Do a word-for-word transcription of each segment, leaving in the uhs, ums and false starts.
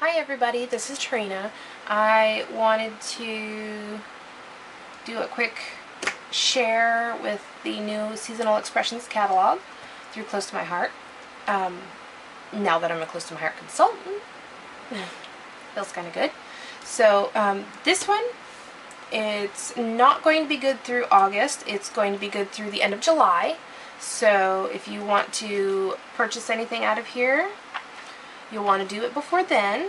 Hi everybody, this is Tarina. I wanted to do a quick share with the new Seasonal Expressions catalog through Close to My Heart. Um, now that I'm a Close to My Heart consultant, feels kind of good. So um, this one, it's not going to be good through August, it's going to be good through the end of July. So if you want to purchase anything out of here, you'll want to do it before then.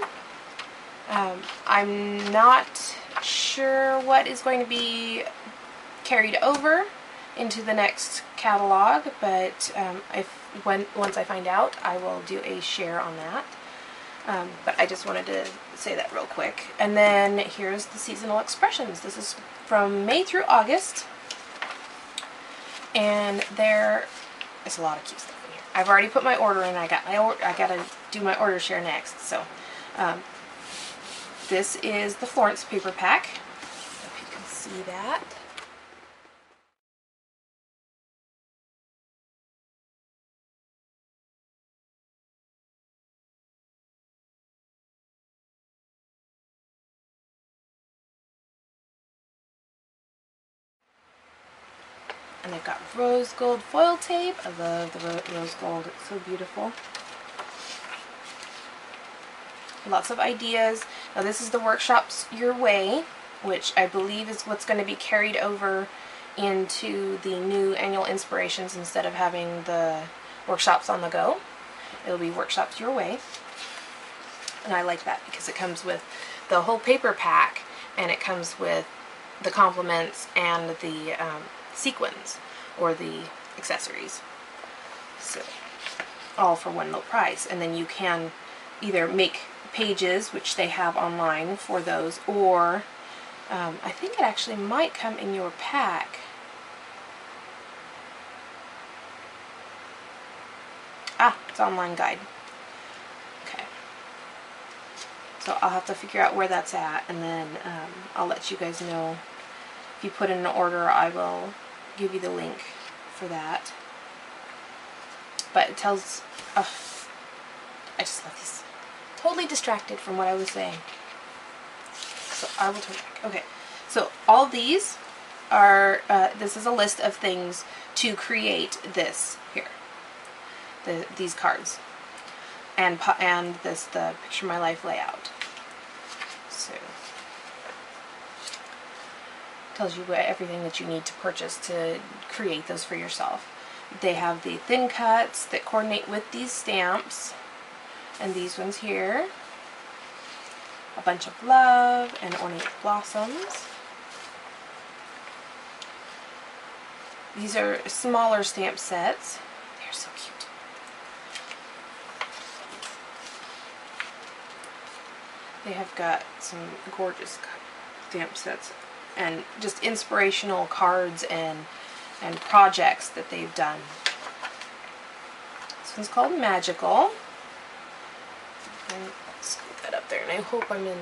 Um, I'm not sure what is going to be carried over into the next catalog, but um, if when, once I find out, I will do a share on that. Um, but I just wanted to say that real quick. And then here's the Seasonal Expressions. This is from May through August, and there is a lot of cute stuff. I've already put my order in. I got my or I gotta do my order share next. So, um, this is the Florence paper pack. If you can see that. And they've got rose gold foil tape. I love the ro rose gold, it's so beautiful. Lots of ideas. Now this is the Workshops Your Way, which I believe is what's going to be carried over into the new Annual Inspirations instead of having the workshops on the go. It'll be Workshops Your Way. And I like that because it comes with the whole paper pack, and it comes with the compliments and the um, sequins or the accessories, so all for one low price. And then you can either make pages, which they have online for those, or um, I think it actually might come in your pack. Ah, it's online guide. Okay, so I'll have to figure out where that's at, and then um, I'll let you guys know. If you put in an order, I will give you the link for that. But it tells, oh, I just love these. Totally distracted from what I was saying. So I will turn back. Okay, so all these are, uh, this is a list of things to create this here. The, these cards. And, and this, the Picture My Life layout. So. Tells you everything that you need to purchase to create those for yourself. They have the thin cuts that coordinate with these stamps, and these ones here. A bunch of love and ornate blossoms. These are smaller stamp sets. They're so cute. They have got some gorgeous stamp sets. And just inspirational cards and and projects that they've done. This one's called Magical. And I'll scoop that up there, and I hope I'm in.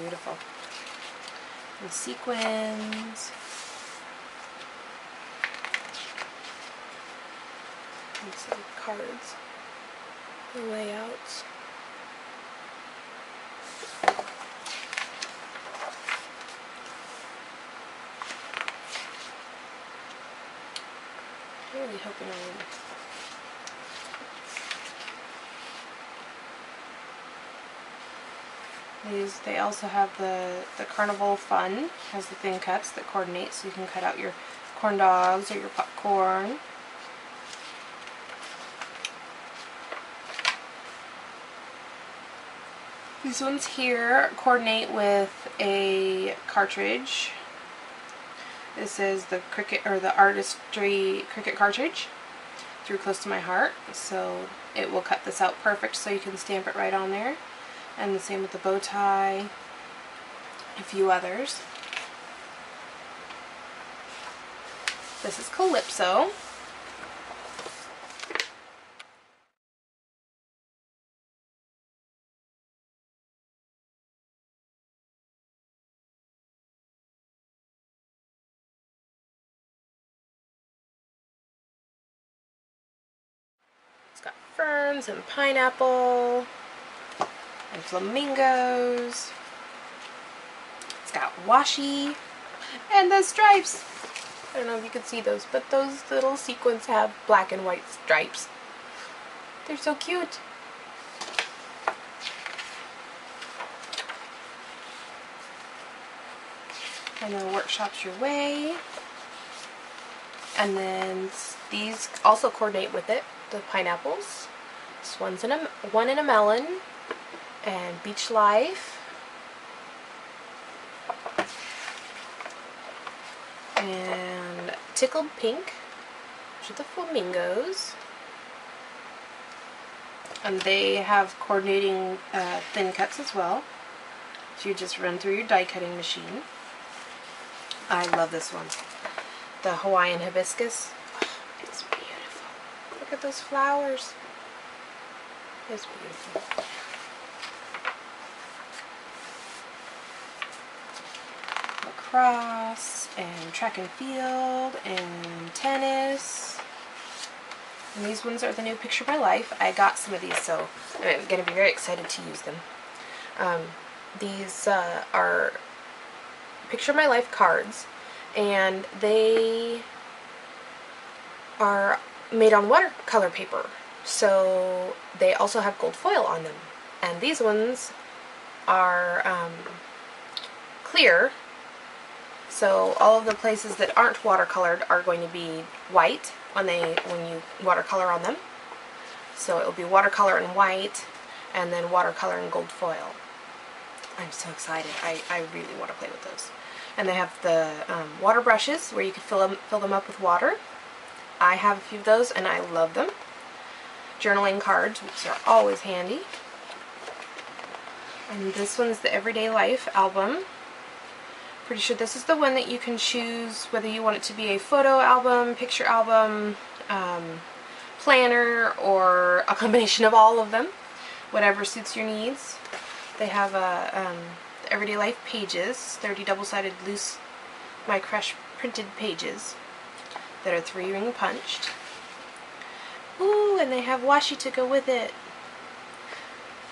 Beautiful. And sequins. And some cards. The layouts. I'm really hoping I'm These, they also have the, the Carnival Fun, has the thin cuts that coordinate, so you can cut out your corn dogs or your popcorn. These ones here coordinate with a cartridge. This is the Cricut, or the Artistry Cricut cartridge through Close to My Heart, so it will cut this out perfect so you can stamp it right on there. And the same with the bow tie, a few others. This is Calypso. ferns and pineapple and flamingos. It's got washi and the stripes. I don't know if you can see those, but those little sequins have black and white stripes. They're so cute. And then workshops your way. And then these also coordinate with it, the pineapples. This one's in a, one in a melon. And Beach Life. And Tickled Pink, which are the flamingos. And they have coordinating uh, thin cuts as well. So you just run through your die cutting machine. I love this one. The Hawaiian hibiscus. Oh, it's beautiful. Look at those flowers. It's beautiful. Lacrosse and track and field and tennis. And these ones are the new Picture My Life. I got some of these, so I'm going to be very excited to use them. Um, these uh, are Picture My Life cards, and they are made on watercolor paper, so they also have gold foil on them. And these ones are um, clear, so all of the places that aren't watercolored are going to be white when they when you watercolor on them. So it'll be watercolor and white, and then watercolor and gold foil. I'm so excited. I, I really want to play with those. And they have the um, water brushes where you can fill them, fill them up with water. I have a few of those and I love them. Journaling cards, which are always handy. And this one's the Everyday Life album. Pretty sure this is the one that you can choose whether you want it to be a photo album, picture album, um, planner, or a combination of all of them. Whatever suits your needs. They have a um, Everyday Life pages, thirty double-sided loose My Crush printed pages that are three ring punched. Ooh, and they have washi to go with it.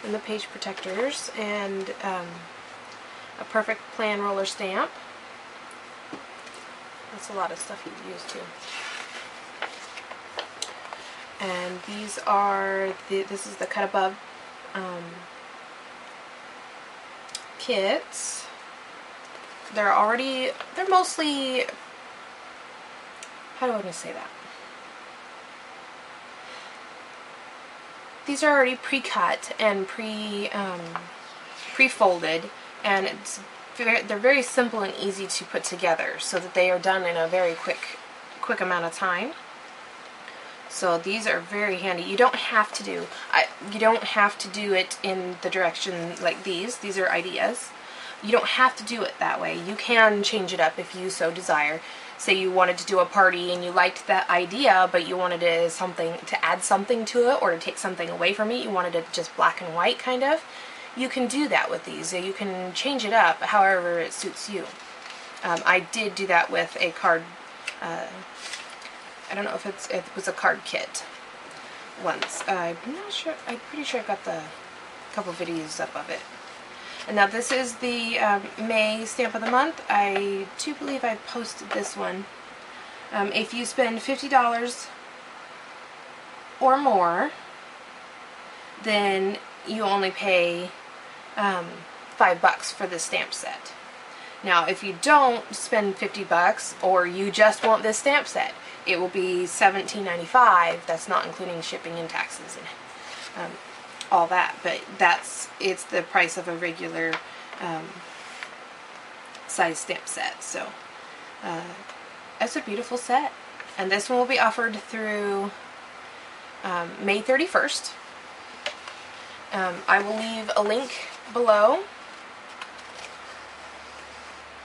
And the page protectors and um, a perfect plan roller stamp. That's a lot of stuff you use too. And these are the, this is the cut above. Um, Kits. They're already, they're mostly, how do I want to say that? These are already pre-cut and pre, um, pre-folded, and it's very, they're very simple and easy to put together so that they are done in a very quick, quick amount of time. So these are very handy. You don't have to do I, you don't have to do it in the direction like these. These are ideas. You don't have to do it that way. You can change it up if you so desire. Say you wanted to do a party and you liked that idea, but you wanted to something to add something to it or to take something away from it. You wanted it just black and white kind of. You can do that with these. You can change it up however it suits you. Um, I did do that with a card. Uh, I don't know if it's it was a card kit once. I'm not sure. I'm pretty sure I've got the couple videos up of it. And now this is the um, May stamp of the month. I do believe I posted this one. Um, if you spend fifty dollars or more, then you only pay um, five bucks for this stamp set. Now, if you don't spend fifty bucks or you just want this stamp set, it will be seventeen ninety-five. That's not including shipping and taxes and um, all that. But that's it's the price of a regular um, size stamp set. So uh, that's a beautiful set, and this one will be offered through um, May thirty-first. Um, I will leave a link below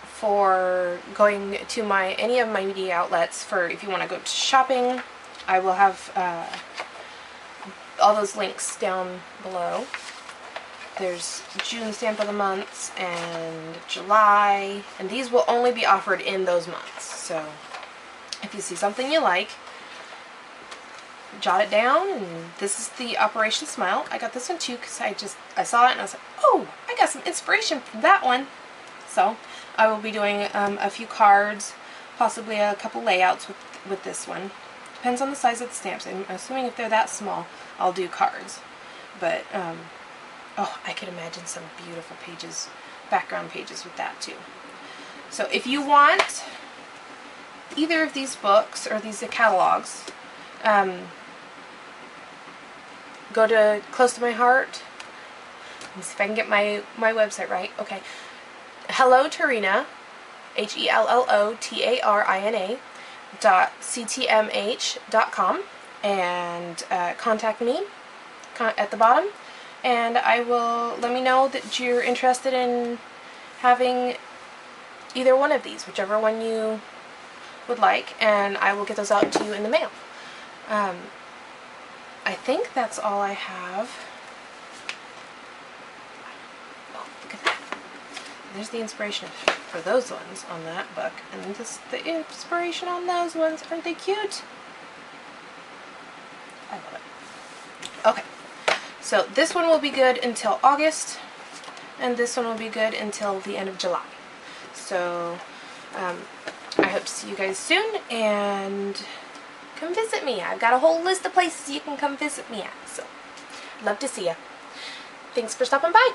for going to my any of my media outlets for if you want to go shopping. I will have uh, all those links down below. There's June stamp of the months and July, and these will only be offered in those months. So if you see something you like, jot it down, and this is the Operation Smile. I got this one too because I just, I saw it and I was like, oh, I got some inspiration from that one. So I will be doing um, a few cards, possibly a couple layouts with, with this one. Depends on the size of the stamps. I'm assuming if they're that small, I'll do cards. But, um, oh, I could imagine some beautiful pages, background pages with that too. So if you want either of these books or these catalogs, um, go to Close to My Heart. Let me see if I can get my, my website right. Okay. Hello Tarina, H E L L O T A R I N A dot C T M H dot com, and uh, contact me con at the bottom, and I will, let me know that you're interested in having either one of these, whichever one you would like, and I will get those out to you in the mail. Um, I think that's all I have. There's the inspiration for those ones on that book, and this the inspiration on those ones. Aren't they cute? I love it. Okay, so this one will be good until August, and this one will be good until the end of July. So um, I hope to see you guys soon, and come visit me. I've got a whole list of places you can come visit me at, so love to see you. Thanks for stopping by.